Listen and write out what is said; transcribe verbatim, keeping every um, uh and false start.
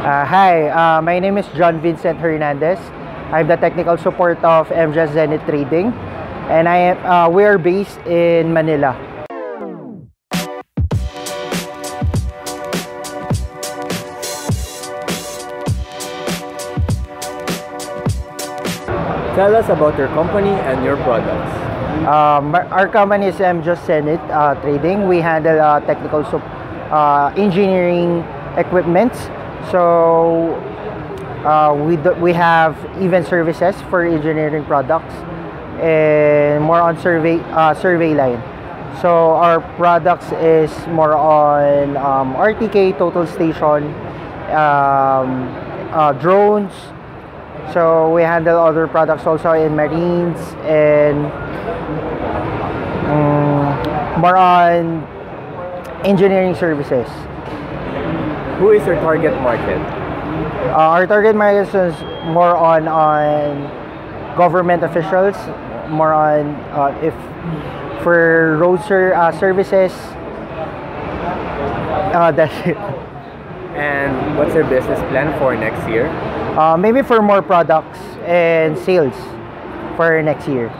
Uh, hi, uh, my name is John Vincent Hernandez. I'm the technical support of M J A S Zenith Trading, and I am, uh, we are based in Manila. Tell us about your company and your products. Um, our company is M J A S Zenith uh, Trading. We handle uh, technical sup uh, engineering equipment. So uh, we, do we have event services for engineering products and more on survey, uh, survey line. So our products is more on um, R T K total station, um, uh, drones. So we handle other products also in marines and um, more on engineering services. Who is your target market? Uh, our target market is more on on government officials, more on uh, if for road ser uh, services. Uh, that's it. And what's your business plan for next year? Uh, maybe for more products and sales for next year.